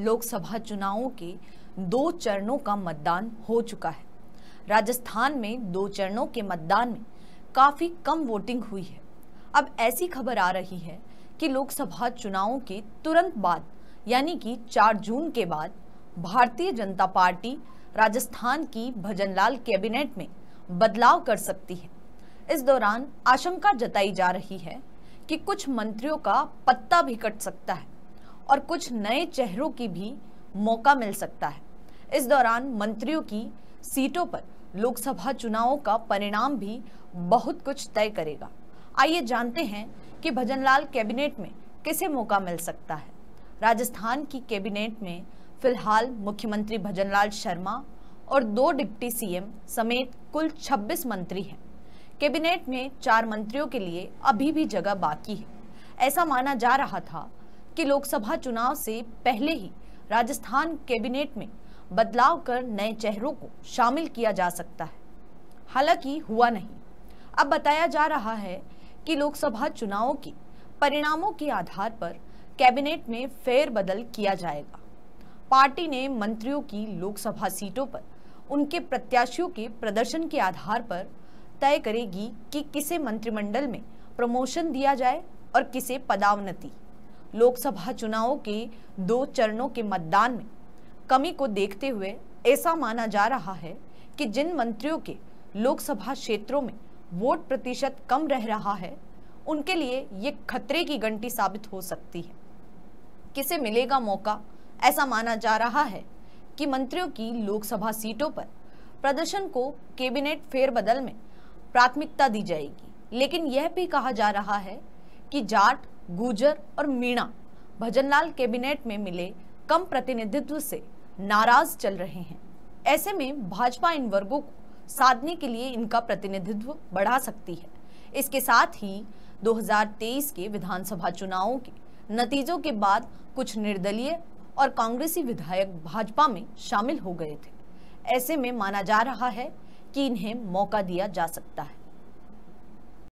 लोकसभा चुनावों के 2 चरणों का मतदान हो चुका है। राजस्थान में 2 चरणों के मतदान में काफ़ी कम वोटिंग हुई है। अब ऐसी खबर आ रही है कि लोकसभा चुनावों के तुरंत बाद यानी कि 4 जून के बाद भारतीय जनता पार्टी राजस्थान की भजन लाल कैबिनेट में बदलाव कर सकती है। इस दौरान आशंका जताई जा रही है कि कुछ मंत्रियों का पत्ता भी कट सकता है और कुछ नए चेहरों की भी मौका मिल सकता है। इस दौरान मंत्रियों की सीटों पर लोकसभा चुनावों का परिणाम भी बहुत कुछ तय करेगा। आइए जानते हैं कि भजन लाल कैबिनेट में किसे मौका मिल सकता है। राजस्थान की कैबिनेट में फिलहाल मुख्यमंत्री भजन लाल शर्मा और 2 डिप्टी सीएम समेत कुल 26 मंत्री हैं। कैबिनेट में 4 मंत्रियों के लिए अभी भी जगह बाकी है। ऐसा माना जा रहा था कि लोकसभा चुनाव से पहले ही राजस्थान कैबिनेट में बदलाव कर नए चेहरों को शामिल किया जा सकता है, हालांकि हुआ नहीं। अब बताया जा रहा है कि लोकसभा चुनावों के परिणामों के आधार पर कैबिनेट में फेरबदल किया जाएगा। पार्टी ने मंत्रियों की लोकसभा सीटों पर उनके प्रत्याशियों के प्रदर्शन के आधार पर तय करेगी कि किसे मंत्रिमंडल में प्रमोशन दिया जाए और किसे पदावनति। लोकसभा चुनावों के 2 चरणों के मतदान में कमी को देखते हुए ऐसा माना जा रहा है कि जिन मंत्रियों के लोकसभा क्षेत्रों में वोट प्रतिशत कम रह रहा है, उनके लिए ये खतरे की घंटी साबित हो सकती है। किसे मिलेगा मौका? ऐसा माना जा रहा है कि मंत्रियों की लोकसभा सीटों पर प्रदर्शन को कैबिनेट फेरबदल में प्राथमिकता दी जाएगी, लेकिन यह भी कहा जा रहा है कि जाट, गुर्जर और मीणा भजनलाल कैबिनेट में मिले कम प्रतिनिधित्व से नाराज चल रहे हैं। ऐसे में भाजपा इन वर्गों को साधने के लिए इनका प्रतिनिधित्व बढ़ा सकती है। इसके साथ ही 2023 के विधानसभा चुनावों के नतीजों के बाद कुछ निर्दलीय और कांग्रेसी विधायक भाजपा में शामिल हो गए थे। ऐसे में माना जा रहा है कि इन्हें मौका दिया जा सकता है।